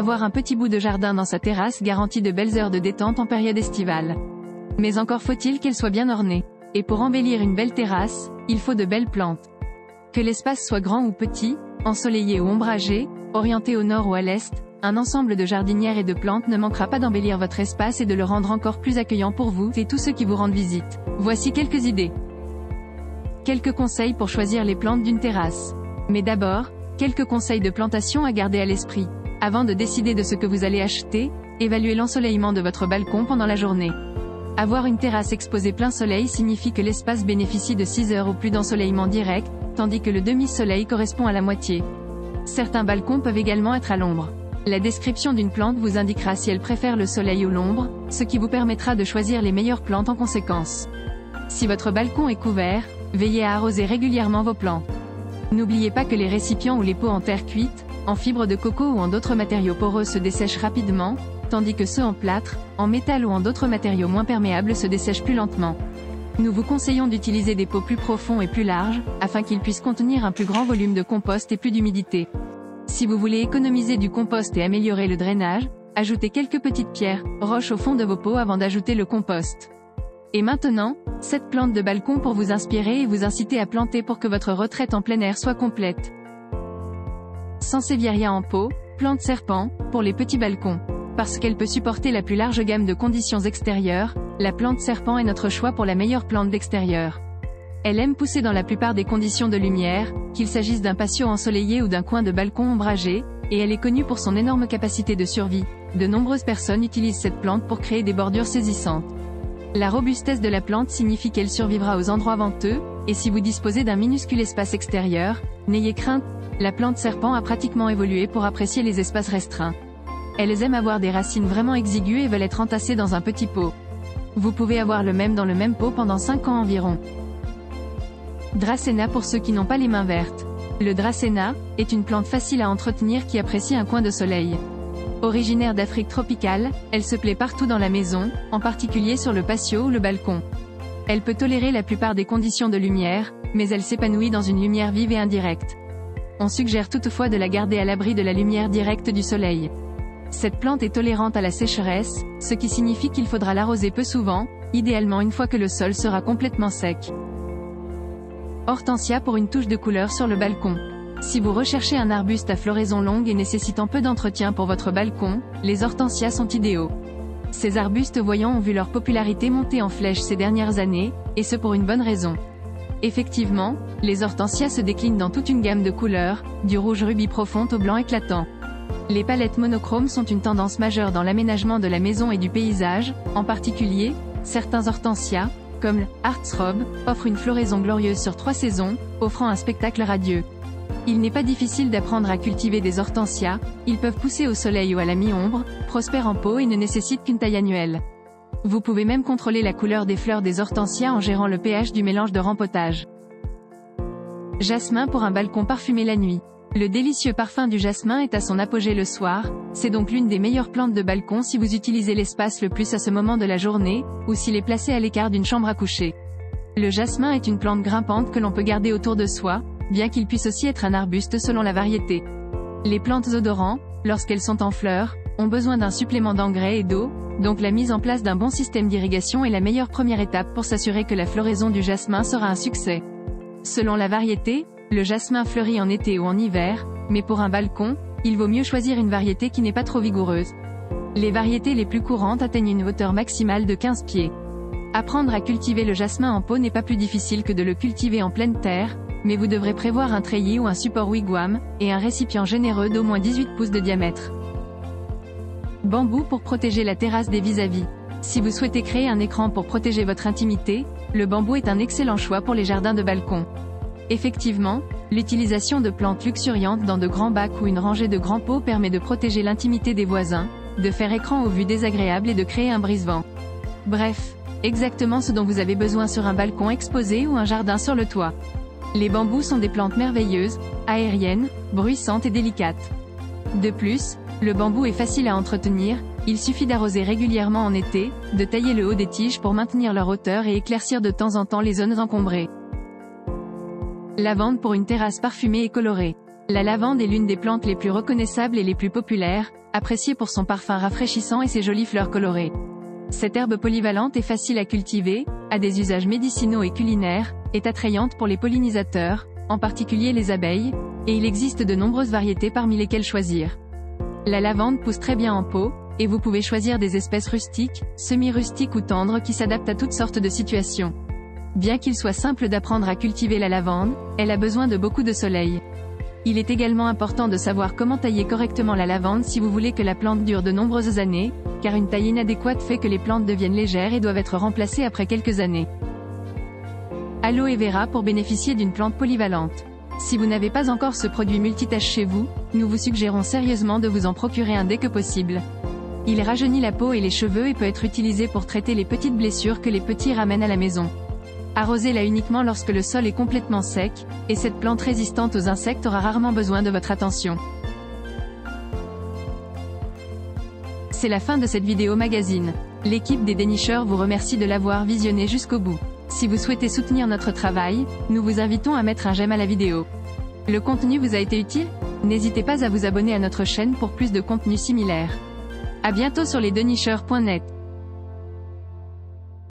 Avoir un petit bout de jardin dans sa terrasse garantit de belles heures de détente en période estivale. Mais encore faut-il qu'elle soit bien ornée. Et pour embellir une belle terrasse, il faut de belles plantes. Que l'espace soit grand ou petit, ensoleillé ou ombragé, orienté au nord ou à l'est, un ensemble de jardinières et de plantes ne manquera pas d'embellir votre espace et de le rendre encore plus accueillant pour vous et tous ceux qui vous rendent visite. Voici quelques idées. Quelques conseils pour choisir les plantes d'une terrasse. Mais d'abord, quelques conseils de plantation à garder à l'esprit. Avant de décider de ce que vous allez acheter, évaluez l'ensoleillement de votre balcon pendant la journée. Avoir une terrasse exposée plein soleil signifie que l'espace bénéficie de 6 heures ou plus d'ensoleillement direct, tandis que le demi-soleil correspond à la moitié. Certains balcons peuvent également être à l'ombre. La description d'une plante vous indiquera si elle préfère le soleil ou l'ombre, ce qui vous permettra de choisir les meilleures plantes en conséquence. Si votre balcon est couvert, veillez à arroser régulièrement vos plantes. N'oubliez pas que les récipients ou les pots en terre cuite, en fibres de coco ou en d'autres matériaux poreux se dessèchent rapidement, tandis que ceux en plâtre, en métal ou en d'autres matériaux moins perméables se dessèchent plus lentement. Nous vous conseillons d'utiliser des pots plus profonds et plus larges, afin qu'ils puissent contenir un plus grand volume de compost et plus d'humidité. Si vous voulez économiser du compost et améliorer le drainage, ajoutez quelques petites pierres, roches au fond de vos pots avant d'ajouter le compost. Et maintenant, 7 plantes de balcon pour vous inspirer et vous inciter à planter pour que votre retraite en plein air soit complète. Sansevieria en pot, plante serpent, pour les petits balcons. Parce qu'elle peut supporter la plus large gamme de conditions extérieures, la plante serpent est notre choix pour la meilleure plante d'extérieur. Elle aime pousser dans la plupart des conditions de lumière, qu'il s'agisse d'un patio ensoleillé ou d'un coin de balcon ombragé, et elle est connue pour son énorme capacité de survie. De nombreuses personnes utilisent cette plante pour créer des bordures saisissantes. La robustesse de la plante signifie qu'elle survivra aux endroits venteux, et si vous disposez d'un minuscule espace extérieur, n'ayez crainte, la plante serpent a pratiquement évolué pour apprécier les espaces restreints. Elles aiment avoir des racines vraiment exiguës et veulent être entassées dans un petit pot. Vous pouvez avoir le même dans le même pot pendant 5 ans environ. Dracaena pour ceux qui n'ont pas les mains vertes. Le Dracaena est une plante facile à entretenir qui apprécie un coin de soleil. Originaire d'Afrique tropicale, elle se plaît partout dans la maison, en particulier sur le patio ou le balcon. Elle peut tolérer la plupart des conditions de lumière, mais elle s'épanouit dans une lumière vive et indirecte. On suggère toutefois de la garder à l'abri de la lumière directe du soleil. Cette plante est tolérante à la sécheresse, ce qui signifie qu'il faudra l'arroser peu souvent, idéalement une fois que le sol sera complètement sec. Hortensia pour une touche de couleur sur le balcon. Si vous recherchez un arbuste à floraison longue et nécessitant peu d'entretien pour votre balcon, les hortensias sont idéaux. Ces arbustes voyants ont vu leur popularité monter en flèche ces dernières années, et ce pour une bonne raison. Effectivement, les hortensias se déclinent dans toute une gamme de couleurs, du rouge rubis profond au blanc éclatant. Les palettes monochromes sont une tendance majeure dans l'aménagement de la maison et du paysage, en particulier, certains hortensias, comme l'Artsrobe, offrent une floraison glorieuse sur 3 saisons, offrant un spectacle radieux. Il n'est pas difficile d'apprendre à cultiver des hortensias, ils peuvent pousser au soleil ou à la mi-ombre, prospèrent en pot et ne nécessitent qu'une taille annuelle. Vous pouvez même contrôler la couleur des fleurs des hortensias en gérant le pH du mélange de rempotage. Jasmin pour un balcon parfumé la nuit. Le délicieux parfum du jasmin est à son apogée le soir, c'est donc l'une des meilleures plantes de balcon si vous utilisez l'espace le plus à ce moment de la journée, ou s'il est placé à l'écart d'une chambre à coucher. Le jasmin est une plante grimpante que l'on peut garder autour de soi, bien qu'il puisse aussi être un arbuste selon la variété. Les plantes odorantes, lorsqu'elles sont en fleurs, ont besoin d'un supplément d'engrais et d'eau, donc la mise en place d'un bon système d'irrigation est la meilleure première étape pour s'assurer que la floraison du jasmin sera un succès. Selon la variété, le jasmin fleurit en été ou en hiver, mais pour un balcon, il vaut mieux choisir une variété qui n'est pas trop vigoureuse. Les variétés les plus courantes atteignent une hauteur maximale de 15 pieds. Apprendre à cultiver le jasmin en pot n'est pas plus difficile que de le cultiver en pleine terre, mais vous devrez prévoir un treillis ou un support wigwam, et un récipient généreux d'au moins 18 pouces de diamètre. Bambou pour protéger la terrasse des vis-à-vis. Si vous souhaitez créer un écran pour protéger votre intimité, le bambou est un excellent choix pour les jardins de balcon. Effectivement, l'utilisation de plantes luxuriantes dans de grands bacs ou une rangée de grands pots permet de protéger l'intimité des voisins, de faire écran aux vues désagréables et de créer un brise-vent. Bref, exactement ce dont vous avez besoin sur un balcon exposé ou un jardin sur le toit. Les bambous sont des plantes merveilleuses, aériennes, bruissantes et délicates. De plus, le bambou est facile à entretenir, il suffit d'arroser régulièrement en été, de tailler le haut des tiges pour maintenir leur hauteur et éclaircir de temps en temps les zones encombrées. Lavande pour une terrasse parfumée et colorée. La lavande est l'une des plantes les plus reconnaissables et les plus populaires, appréciée pour son parfum rafraîchissant et ses jolies fleurs colorées. Cette herbe polyvalente est facile à cultiver, a des usages médicinaux et culinaires, est attrayante pour les pollinisateurs, en particulier les abeilles, et il existe de nombreuses variétés parmi lesquelles choisir. La lavande pousse très bien en pot, et vous pouvez choisir des espèces rustiques, semi-rustiques ou tendres qui s'adaptent à toutes sortes de situations. Bien qu'il soit simple d'apprendre à cultiver la lavande, elle a besoin de beaucoup de soleil. Il est également important de savoir comment tailler correctement la lavande si vous voulez que la plante dure de nombreuses années, car une taille inadéquate fait que les plantes deviennent légères et doivent être remplacées après quelques années. Aloe vera pour bénéficier d'une plante polyvalente. Si vous n'avez pas encore ce produit multitâche chez vous, nous vous suggérons sérieusement de vous en procurer un dès que possible. Il rajeunit la peau et les cheveux et peut être utilisé pour traiter les petites blessures que les petits ramènent à la maison. Arrosez-la uniquement lorsque le sol est complètement sec, et cette plante résistante aux insectes aura rarement besoin de votre attention. C'est la fin de cette vidéo magazine. L'équipe des Dénicheurs vous remercie de l'avoir visionnée jusqu'au bout. Si vous souhaitez soutenir notre travail, nous vous invitons à mettre un j'aime à la vidéo. Le contenu vous a été utile? N'hésitez pas à vous abonner à notre chaîne pour plus de contenu similaire. À bientôt sur lesdenicheurs.net.